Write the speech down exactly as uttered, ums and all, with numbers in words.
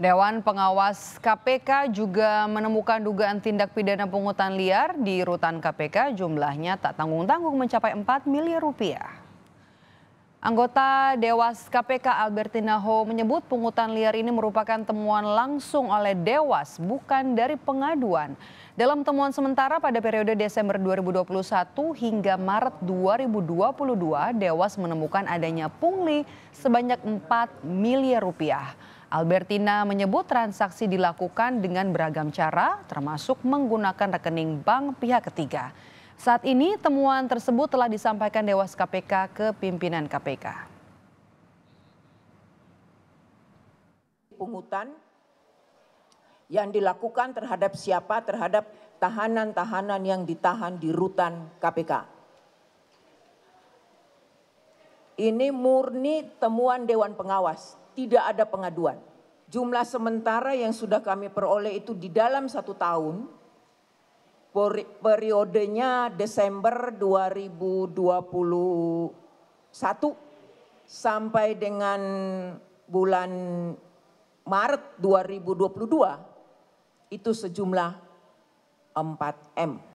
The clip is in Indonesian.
Dewan Pengawas K P K juga menemukan dugaan tindak pidana pungutan liar di rutan K P K, jumlahnya tak tanggung-tanggung mencapai empat miliar rupiah. Anggota Dewas K P K Albertina Ho menyebut pungutan liar ini merupakan temuan langsung oleh Dewas, bukan dari pengaduan. Dalam temuan sementara pada periode Desember dua ribu dua puluh satu hingga Maret dua ribu dua puluh dua, Dewas menemukan adanya pungli sebanyak empat miliar rupiah. Albertina menyebut transaksi dilakukan dengan beragam cara, termasuk menggunakan rekening bank pihak ketiga. Saat ini temuan tersebut telah disampaikan Dewas K P K ke pimpinan K P K. Pungutan yang dilakukan terhadap siapa? Terhadap tahanan-tahanan yang ditahan di rutan K P K. Ini murni temuan Dewan Pengawas, tidak ada pengaduan. Jumlah sementara yang sudah kami peroleh itu di dalam satu tahun, periodenya Desember dua ribu dua puluh satu sampai dengan bulan Maret dua ribu dua puluh dua itu sejumlah empat M.